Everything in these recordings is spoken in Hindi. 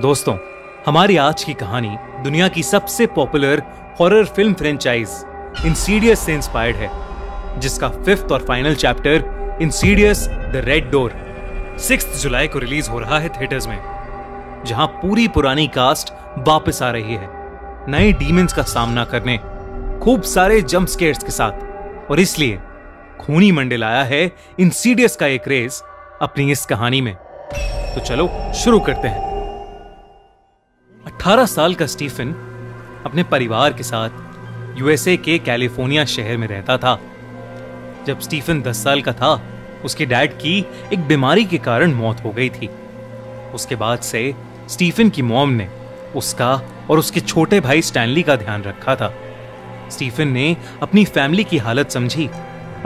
दोस्तों, हमारी आज की कहानी दुनिया की सबसे popular horror film franchise Insidious से इंस्पायर्ड है, जिसका 5th और final chapter Insidious the red door 6 जुलाई को रिलीज हो रहा है थिएटर्स में, जहां पूरी पुरानी कास्ट वापस आ रही है नए डीमंस का सामना करने, खूब सारे जंप स्केयर्स के साथ। और इसलिए खूनी मंडे आया है इंसीडियस का एक क्रेज अपनी इस कहानी में। तो चलो शुरू करते हैं। 18 साल का स्टीफन अपने परिवार के साथ यूएसए के कैलिफोर्निया शहर में रहता था। जब स्टीफन 10 साल का था, उसके डैड की एक बीमारी के कारण मौत हो गई थी। उसके बाद से स्टीफन की मॉम ने उसका और उसके छोटे भाई स्टैनली का ध्यान रखा था। स्टीफन ने अपनी फैमिली की हालत समझी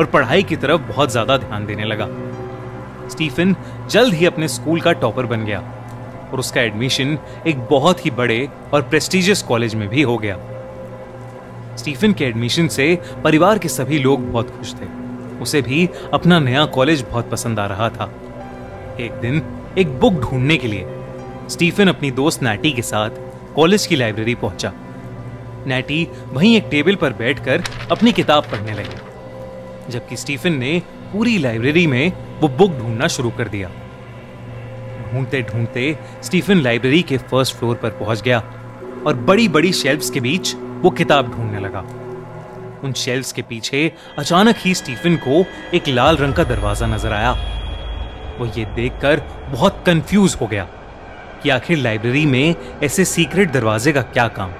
और पढ़ाई की तरफ बहुत ज्यादा ध्यान देने लगा। स्टीफन जल्द ही अपने स्कूल का टॉपर बन गया और उसका एडमिशन एक बहुत ही बड़े और प्रेस्टिजियस कॉलेज में भी हो गया। स्टीफन के एडमिशन से परिवार के सभी लोग बहुत खुश थे। उसे भी अपना नया कॉलेज बहुत पसंद आ रहा था। एक दिन एक बुक ढूंढने के लिए स्टीफन अपनी दोस्त नैटी के साथ कॉलेज की लाइब्रेरी पहुंचा। नैटी वहीं एक टेबल पर बैठकर अपनी किताब पढ़ने लगी, जबकि स्टीफन ने पूरी लाइब्रेरी में वो बुक ढूंढना शुरू कर दिया। ढूंढते ढूंढते स्टीफन लाइब्रेरी के 1st फ्लोर पर पहुंच गया और बड़ी बड़ी शेल्व्स के बीच वो किताब ढूंढने लगा। उन शेल्व्स के पीछे अचानक ही स्टीफन को एक लाल रंग का दरवाजा नजर आया। वो ये देखकर बहुत कंफ्यूज हो गया कि आखिर लाइब्रेरी में ऐसे सीक्रेट दरवाजे का क्या काम।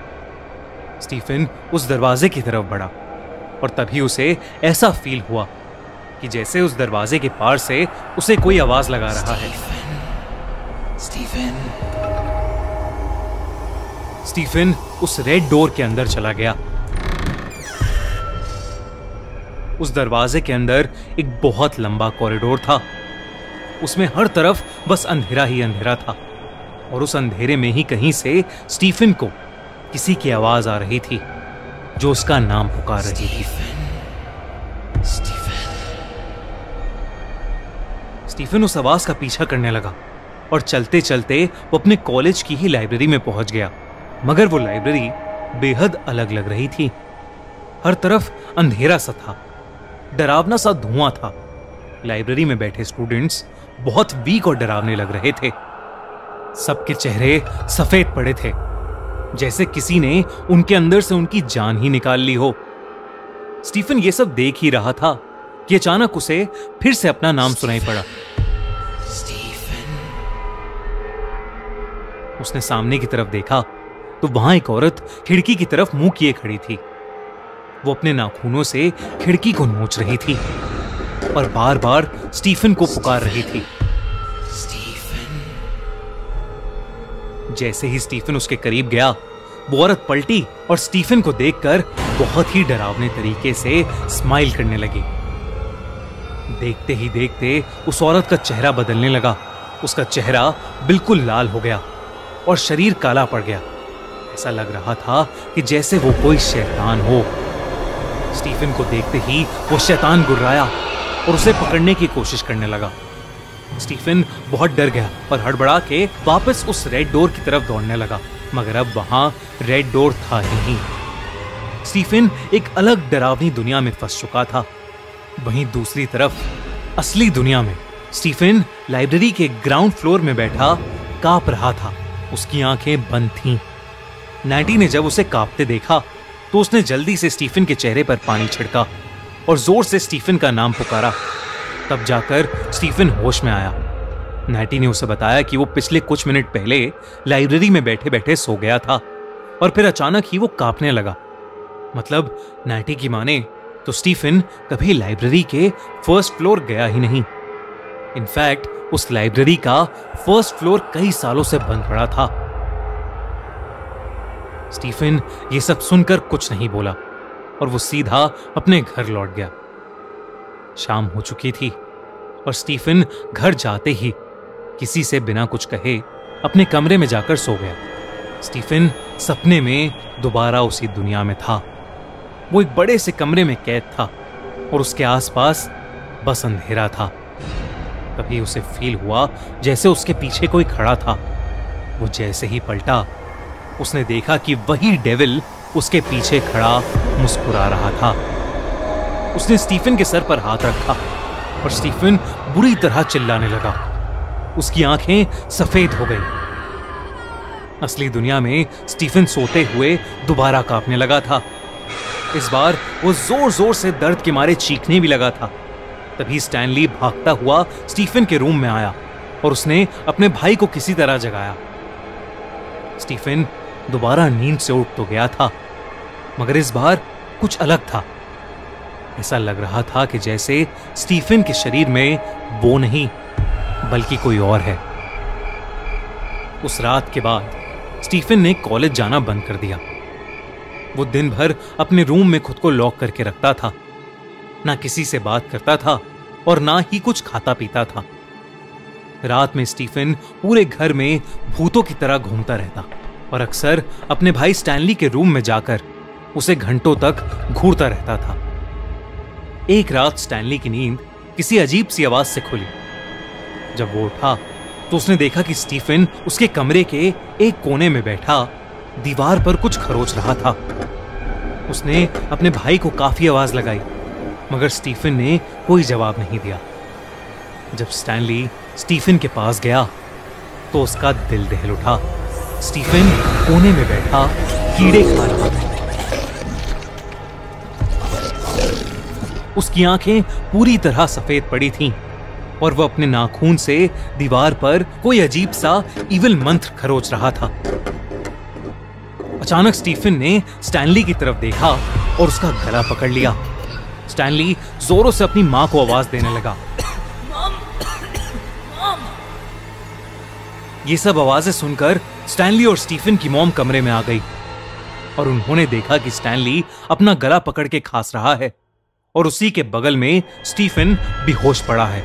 स्टीफन उस दरवाजे की तरफ बढ़ा और तभी उसे ऐसा फील हुआ कि जैसे उस दरवाजे के पार से उसे कोई आवाज लगा रहा है। स्टीफन उस रेड डोर के अंदर चला गया। उस दरवाजे के अंदर एक बहुत लंबा कॉरिडोर था। उसमें हर तरफ बस अंधेरा ही अंधेरा था और उस अंधेरे में ही कहीं से स्टीफन को किसी की आवाज आ रही थी जो उसका नाम पुकार रही थी। स्टीफन उस आवाज का पीछा करने लगा और चलते चलते वो अपने कॉलेज की ही लाइब्रेरी में पहुंच गया। मगर वो लाइब्रेरी बेहद अलग लग रही थी। हर तरफ अंधेरा सा था, डरावना सा धुआं था। लाइब्रेरी में बैठे स्टूडेंट्स बहुत वीक और डरावने लग रहे थे। सबके चेहरे सफेद पड़े थे, जैसे किसी ने उनके अंदर से उनकी जान ही निकाल ली हो। स्टीफन ये सब देख ही रहा था कि अचानक उसे फिर से अपना नाम सुनाई पड़ा। उसने सामने की तरफ देखा तो वहां एक औरत खिड़की की तरफ मुंह किए खड़ी थी। वो अपने नाखूनों से खिड़की को नोच रही थी और बार बार स्टीफन को पुकार रही थी। जैसे ही स्टीफन उसके करीब गया, वो औरत पलटी और स्टीफन को देखकर बहुत ही डरावने तरीके से स्माइल करने लगी। देखते ही देखते उस औरत का चेहरा बदलने लगा। उसका चेहरा बिल्कुल लाल हो गया और शरीर काला पड़ गया। ऐसा लग रहा था कि जैसे वो कोई शैतान हो। स्टीफन को देखते ही वो शैतान गुर्राया और उसे पकड़ने की कोशिश करने लगा। स्टीफन बहुत डर गया और हड़बड़ा के वापस उस रेड डोर की तरफ दौड़ने लगा। मगर अब वहां रेड डोर था ही नहीं। स्टीफन एक अलग डरावनी दुनिया में फंस चुका था। वहीं दूसरी तरफ असली दुनिया में स्टीफन लाइब्रेरी के ग्राउंड फ्लोर में बैठा कांप रहा था। उसकी आंखें बंद थीं। नैटी ने जब उसे कांपते देखा तो उसने जल्दी से स्टीफन के चेहरे पर पानी छिड़का और जोर से स्टीफन का नाम पुकारा। तब जाकर स्टीफन होश में आया। नैटी ने उसे बताया कि वो पिछले कुछ मिनट पहले लाइब्रेरी में बैठे बैठे सो गया था और फिर अचानक ही वो कांपने लगा। मतलब नैटी की माने तो स्टीफन कभी लाइब्रेरी के 1st फ्लोर गया ही नहीं। इनफैक्ट उस लाइब्रेरी का 1st फ्लोर कई सालों से बंद पड़ा था। स्टीफन ये सब सुनकर कुछ नहीं बोला और वो सीधा अपने घर लौट गया। शाम हो चुकी थी और स्टीफन घर जाते ही किसी से बिना कुछ कहे अपने कमरे में जाकर सो गया। स्टीफन सपने में दोबारा उसी दुनिया में था। वो एक बड़े से कमरे में कैद था और उसके आसपास बस अंधेरा था। तभी उसे फील हुआ जैसे उसके पीछे कोई खड़ा था। वो जैसे ही पलटा उसने देखा कि वही डेविल उसके पीछे खड़ा मुस्कुरा रहा था। उसने स्टीफन के सर पर हाथ रखा और स्टीफन बुरी तरह चिल्लाने लगा। उसकी आंखें सफेद हो गई। असली दुनिया में स्टीफन सोते हुए दोबारा कांपने लगा था। इस बार वो जोर जोर से दर्द के मारे चीखने भी लगा था। तभी स्टैनली भागता हुआ स्टीफन के रूम में आया और उसने अपने भाई को किसी तरह जगाया। स्टीफन दोबारा नींद से उठ तो गया था, मगर इस बार कुछ अलग था। ऐसा लग रहा था कि जैसे स्टीफन के शरीर में वो नहीं बल्कि कोई और है। उस रात के बाद स्टीफन ने कॉलेज जाना बंद कर दिया। वो दिन भर अपने रूम में खुद को लॉक करके रखता था, ना किसी से बात करता था और ना ही कुछ खाता पीता था। रात में स्टीफन पूरे घर में भूतों की तरह घूमता रहता और अक्सर अपने भाई स्टैनली के रूम में जाकर उसे घंटों तक घूरता रहता था। एक रात स्टैनली की नींद किसी अजीब सी आवाज से खुली। जब वो उठा तो उसने देखा कि स्टीफन उसके कमरे के एक कोने में बैठा दीवार पर कुछ खरोच रहा था। उसने अपने भाई को काफी आवाज लगाई, मगर स्टीफन ने कोई जवाब नहीं दिया। जब स्टैनली स्टीफन के पास गया तो उसका दिल दहल उठा। स्टीफन कोने में बैठा कीड़े खा रहा था। उसकी आंखें पूरी तरह सफेद पड़ी थीं और वह अपने नाखून से दीवार पर कोई अजीब सा इविल मंत्र खरोच रहा था। अचानक स्टीफन ने स्टैनली की तरफ देखा और उसका गला पकड़ लिया। स्टैनली जोरों से अपनी मां को आवाज देने लगा। ये सब आवाजें सुनकर स्टैनली और स्टीफन की मॉम कमरे में आ गई और उन्होंने देखा कि स्टैनली अपना गला पकड़ के खांस रहा है और उसी के बगल में स्टीफन बेहोश पड़ा है।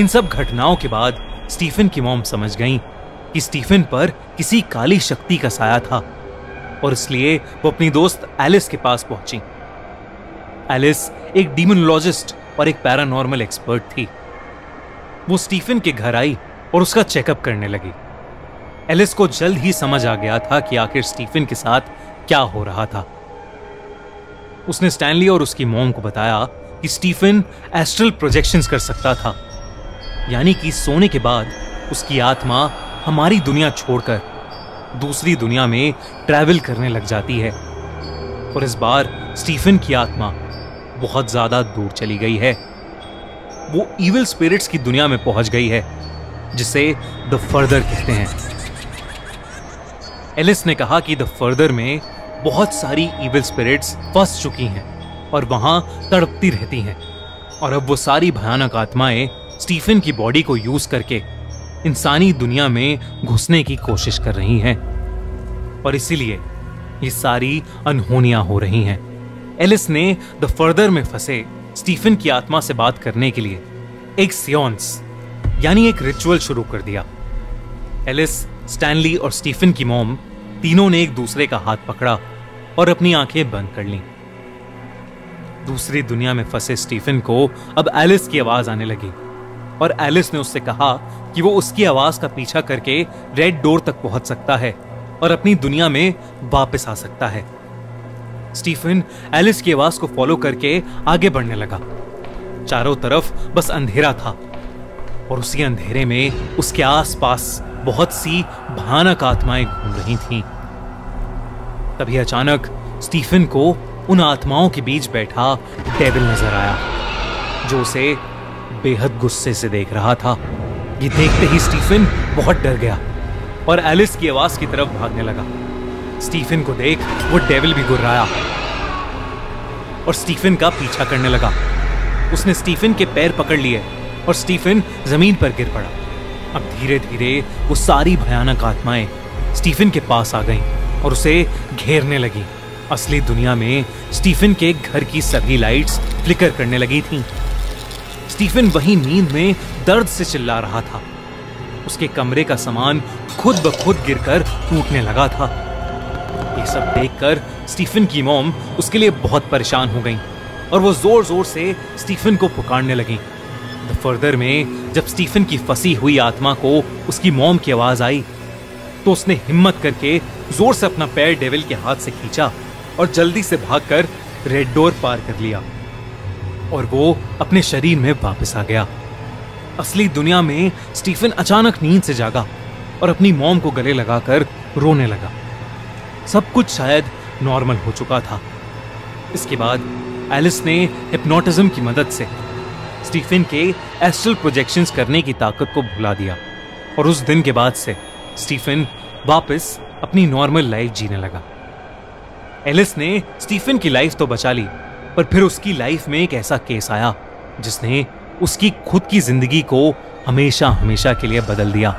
इन सब घटनाओं के बाद स्टीफन की मॉम समझ गई कि स्टीफन पर किसी काली शक्ति का साया था और इसलिए वो अपनी दोस्त एलिस के पास पहुंची। एलिस एक डीमोनोलॉजिस्ट और एक पैरानॉर्मल एक्सपर्ट थी। वो स्टीफन के घर आई और उसका चेकअप करने लगी। एलिस को जल्द ही समझ आ गया था कि आखिर स्टीफन के साथ क्या हो रहा था। उसने स्टैनली और उसकी मॉम को बताया कि स्टीफन एस्ट्रल प्रोजेक्शंस कर सकता था, यानी कि सोने के बाद उसकी आत्मा हमारी दुनिया छोड़कर दूसरी दुनिया में ट्रैवल करने लग जाती है। और इस बार स्टीफन की आत्मा बहुत ज़्यादा दूर चली गई है। वो इविल स्पिरिट्स की दुनिया में पहुंच गई है, जिसे द फर्दर कहते हैं। एलिस ने कहा कि द फर्दर में बहुत सारी इविल स्पिरिट्स फंस चुकी हैं और वहां तड़पती रहती हैं, और अब वो सारी भयानक आत्माएं स्टीफन की बॉडी को यूज करके इंसानी दुनिया में घुसने की कोशिश कर रही हैं और इसीलिए ये सारी अनहोनियां हो रही हैं। एलिस ने द फर्दर में फंसे स्टीफन की आत्मा से बात करने के लिए एक सियोंस यानी एक रिचुअल शुरू कर दिया। एलिस, स्टैनली और स्टीफन की मॉम तीनों ने एक दूसरे का हाथ पकड़ा और अपनी आंखें बंद कर लीं। दूसरी दुनिया में फंसे स्टीफन को अब एलिस की आवाज आने लगी और एलिस ने उससे कहा कि वो उसकी आवाज का पीछा करके रेड डोर तक पहुंच सकता है और अपनी दुनिया में वापस आ सकता है। स्टीफन एलिस की आवाज को फॉलो करके आगे बढ़ने लगा। चारों तरफ बस अंधेरा था और उसी अंधेरे में उसके आसपास बहुत सी भयानक आत्माएं घूम रही थीं। तभी अचानक स्टीफन को उन आत्माओं के बीच बैठा डेविल नजर आया, जो उसे बेहद गुस्से से देख रहा था। ये देखते ही स्टीफन बहुत डर गया और एलिस की आवाज की तरफ भागने लगा। स्टीफन को देख वो डेविल भी गुर्राया और स्टीफन का पीछा करने लगा। उसने स्टीफन के पैर पकड़ लिए और स्टीफन जमीन पर गिर पड़ा। अब धीरे धीरे वो सारी भयानक आत्माएं स्टीफन के पास आ गईं और उसे घेरने लगी। असली दुनिया में स्टीफन के घर की सभी लाइट्स फ्लिकर करने लगी थीं। स्टीफन वहीं नींद में दर्द से चिल्ला रहा था। उसके कमरे का सामान खुद ब खुद गिरकर टूटने लगा था। ये सब देखकर स्टीफन की मॉम उसके लिए बहुत परेशान हो गई और वो जोर जोर से स्टीफन को पुकारने लगी। द फर्दर में जब स्टीफन की फंसी हुई आत्मा को उसकी मॉम की आवाज आई तो उसने हिम्मत करके जोर से अपना पैर डेविल के हाथ से खींचा और जल्दी से भागकर रेड डोर पार कर लिया और वो अपने शरीर में वापस आ गया। असली दुनिया में स्टीफन अचानक नींद से जागा और अपनी मॉम को गले लगाकर रोने लगा। सब कुछ शायद नॉर्मल हो चुका था। इसके बाद एलिस ने हिप्नोटिज्म की मदद से स्टीफन के एस्ट्रल प्रोजेक्शंस करने की ताकत को भुला दिया और उस दिन के बाद से स्टीफन वापस अपनी नॉर्मल लाइफ जीने लगा। एलिस ने स्टीफन की लाइफ तो बचा ली, पर फिर उसकी लाइफ में एक ऐसा केस आया जिसने उसकी खुद की जिंदगी को हमेशा हमेशा के लिए बदल दिया।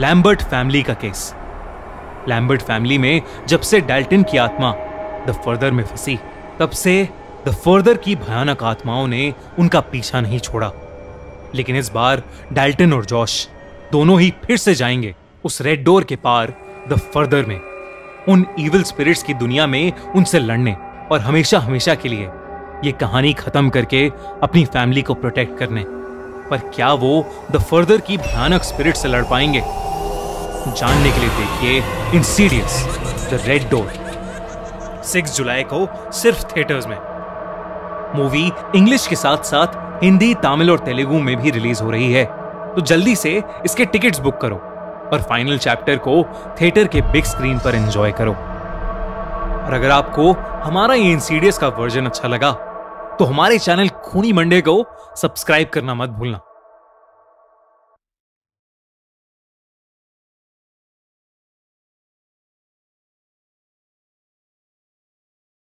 लैम्बर्ट फैमिली का केस। लैम्बर्ट फैमिली में जब से डाल्टन की आत्मा द फर्दर में फंसी, तब से द फर्दर की भयानक आत्माओं ने उनका पीछा नहीं छोड़ा। लेकिन इस बार डाल्टन और जॉश दोनों ही फिर से जाएंगे उस रेड डोर के पार द फर्दर में, उन इविल स्पिरिट्स की दुनिया में उनसे लड़ने और हमेशा हमेशा के लिए ये कहानी खत्म करके अपनी फैमिली को प्रोटेक्ट करने। पर क्या वो द फर्दर की भयानक स्पिरिट से लड़ पाएंगे? जानने के लिए देखिए इंसीडियस द रेड डोर 6 जुलाई को सिर्फ थिएटर्स में। मूवी इंग्लिश के साथ साथ हिंदी, तमिल और तेलुगु में भी रिलीज हो रही है, तो जल्दी से इसके टिकट्स बुक करो और फाइनल चैप्टर को थिएटर के बिग स्क्रीन पर एंजॉय करो। और अगर आपको हमारा ये इंसीडियस का वर्जन अच्छा लगा तो हमारे चैनल खूनी मंडे को सब्सक्राइब करना मत भूलना।